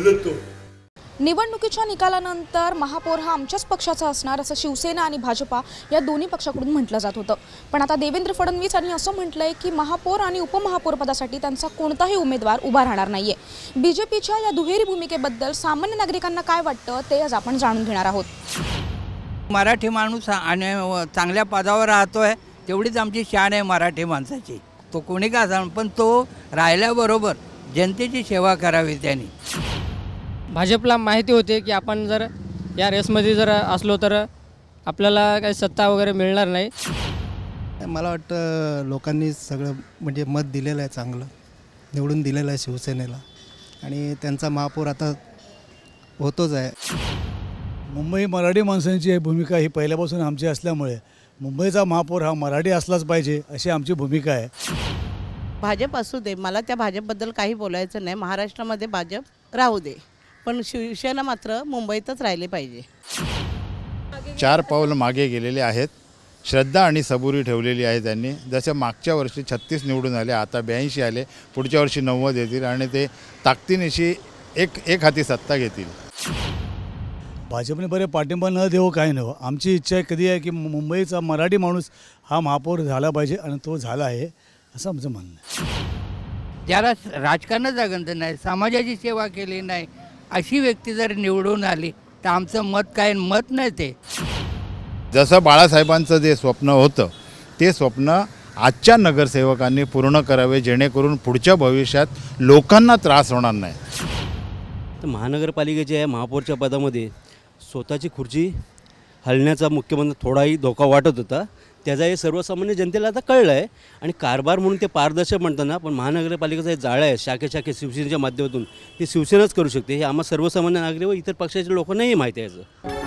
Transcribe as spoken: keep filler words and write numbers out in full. बदलतो। निवडणुकीच्या निकालानंतर महापौर हा आमच्याच पक्षाचा असणार असं शिवसेना आणि भाजपा या दोन्ही पक्षाकडून म्हटलं जात होतं, पण आता देवेंद्र फडणवीस यांनी असं म्हटलंय की महापौर आणि उपमहापौर पदासाठी त्यांचा कोणताही उमेदवार उभा राहणार नाहीये। बीजेपीच्या या दुहेरी भूमिकेबद्दल सामान्य नागरिकांना काय वाटतं ते आज आपण जाणून घेणार आहोत। मराठी माणूस आणि चांगल्या पदावर राहतोय तेवढीच आमची शान आहे मराठी माणसाची। तो कोणी का जाण, पण तो राहिल्याबरोबर जनतेची सेवा करावी त्यांनी। भाजपला माहिती होते की आपण जर या रेसमध्ये जर असलो तर आपल्याला काही सत्ता वगैरे मिळणार नाही। मला वाटतं लोकांनी सगळं म्हणजे मत दिलेलं आहे, चांगलं निवडून दिलेलं आहे शिवसेनेला, आणि त्यांचा महापौर आता होतोच आहे। मुंबई मराठी माणसांची भूमिका ही पहिल्यापासून आमची असल्यामुळे मुंबईचा महापौर हा मराठी असलाच पाहिजे अशी आमची भूमिका आहे। भाजप असू दे, मला त्या भाजपबद्दल काही बोलायचं नाही। महाराष्ट्रामध्ये भाजप राहू दे, पण शिवसेना मात्र मुंबईतच राहिले पाहिजे। चार पाऊल मागे गेलेले आहेत, श्रद्धा आणि सबुरी ठेवलेली आहे त्यांनी। जसे मागच्या वर्षी छत्तीस निवडून आले, आता ब्याऐंशी आले, पुढच्या वर्षी नव्वद येतील आणि ते ताकदीनिशी एक एक हाती सत्ता घेतील। भाजपने बरे पाठिंबा न देऊ काय नव्ह, आमची इच्छा कधी आहे की मुंबईचा मराठी माणूस हा महापौर झाला पाहिजे, आणि तो झाला आहे असं आमचं म्हणणं आहे। ज्याला राजकारणाचा गंध नाही, समाजाची सेवा केली नाही अशी व्यक्ती जर निवडून आली तर आमचं मत काय मत नाही। ते जसं बाळासाहेबांचं जे स्वप्न होतं ते स्वप्न आजच्या नगरसेवकांनी पूर्ण करावे, जेणेकरून पुढच्या भविष्यात लोकांना त्रास होणार नाही। तर महानगरपालिकेच्या महापौरच्या पदामध्ये स्वतःची खुर्ची हलण्याचा मुख्यमंत्री थोडाही धोका वाटत होता, त्याचा हे सर्वसामान्य जनतेला आता कळलं आहे। आणि कारभार म्हणून ते पारदर्शक म्हणताना पण महानगरपालिकेचं हे जाळं आहे शाखे शाखे शिवसेनेच्या माध्यमातून, ते शिवसेनाच करू शकते हे आम्हा सर्वसामान्य नागरिक व इतर पक्षाच्या लोकांनाही माहिती आहे।